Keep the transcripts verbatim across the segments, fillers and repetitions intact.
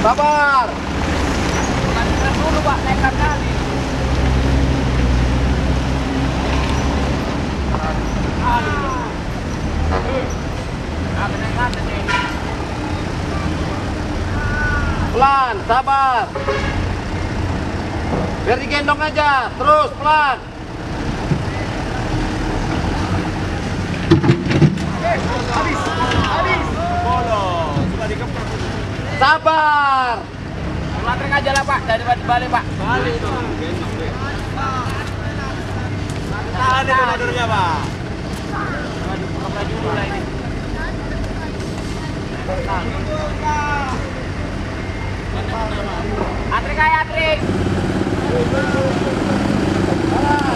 Sabar. Naikkan dulu, Pak. Naikkan kali. Pelan, sabar. Biar digendong aja. Terus, pelan. Habis, habis. Bodoh, sudah dikempar. Sabar. Melanteng aja lah, Pak, daripada balik, Pak. Balik itu. Tahan itu nadurnya, Pak. Aduh, buka dulu lah ini. Atrik aja, Atrik. Sabar,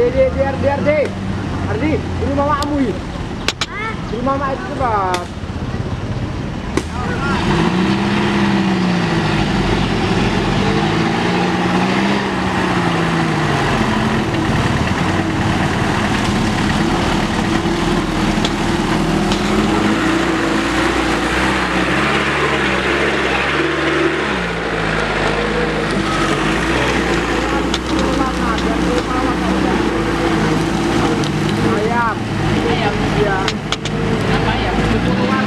Ardi, Ardi, Ardi, Ardi, ini mamamu ya? Ini mama itu berat. Apa ya? Apa ya?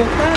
Nah,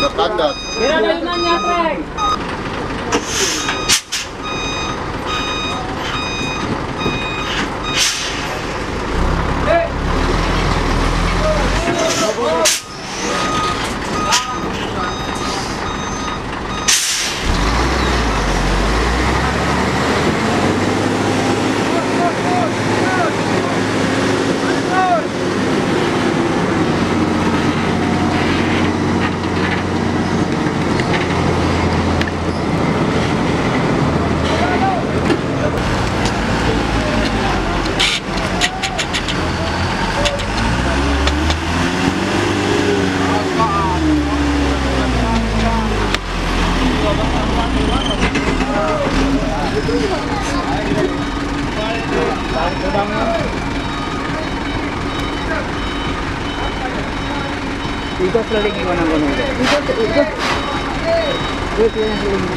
Udah padat. Biar ada imannya, Treng. Ikut keliling gimana gimana? Ikut, ikut. Ikut yang keliling.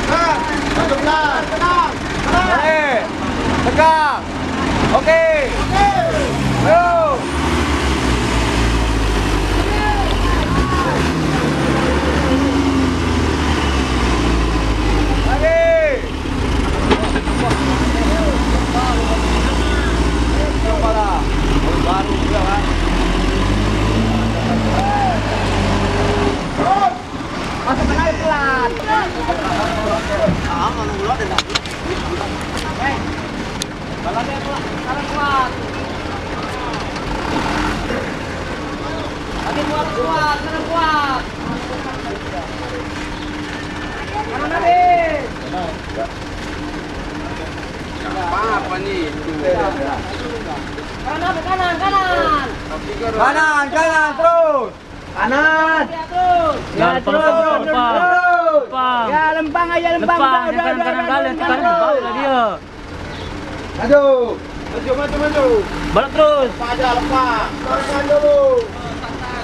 Nah, tenang, tenang, tenang. Eh, tegak. Oke. Yo. Kanan, kanan, kanan. Kanan, kanan terus. Kanan. Ya terus. Ya lempang, ya lempang. Kanan, kanan, kanan. Sekarang terbalik lah dia. Aduh. Maju, maju, maju. Balik terus. Pada lempang. Tahan dulu.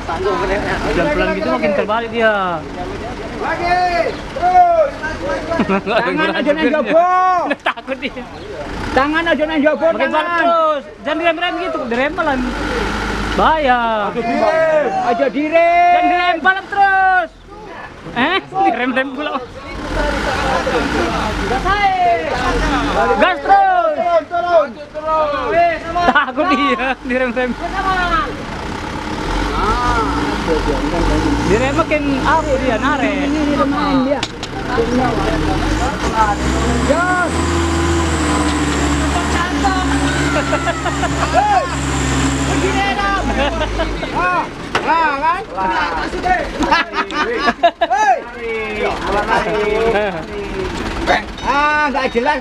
Tanggung kena. Jangan pelan gitu makin terbalik dia. Lagi. Terus. Tangan aja yang jauh. Takut dia. Tangan aja yang jauh. Tangan terus. Jangan direm-rem gitu. Diremelan. Bahaya. Aja dire. Jangan direm-rem terus. Eh? Direm-rem pula. Gas terus. Takut dia. Direm-rem. Direm makin apa dia nare. Gas. Hei, begini dong. Ah, ah kan? Ah, kasih deh. Hei, ah, nggak jelas.